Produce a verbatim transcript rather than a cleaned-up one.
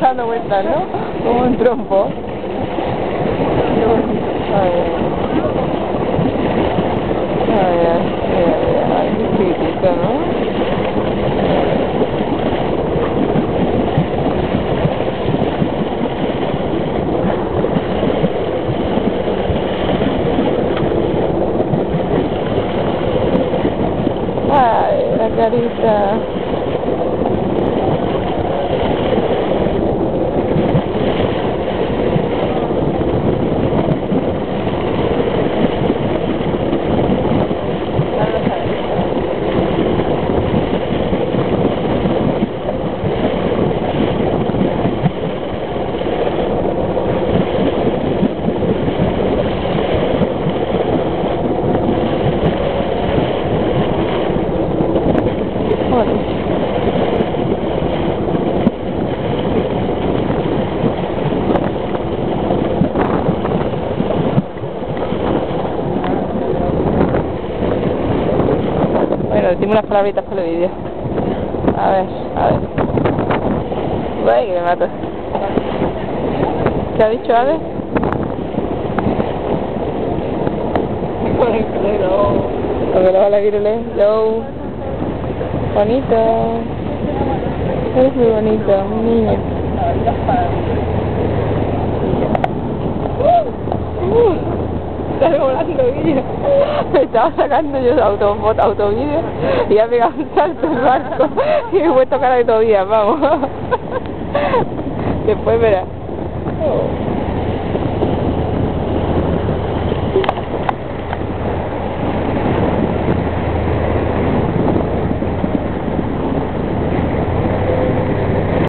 Dando vuelta, ¿no? Como un trompo. Qué bonito. A ver. A ver, a ver, qué chiquitito, ¿no? Ay, la carita. Dime unas palabritas para el vídeo. A ver, a ver. Voy que me mato. ¿Qué ha dicho Ade? Porque lo va a la virule. Hello. Bonito. Eres muy bonito, un niño. Estás volando, vídeo. Me estaba sacando yo de autofoto, autovideo, y ya me pegado un salto el barco y me he puesto cara de todavía, vamos. Después verás.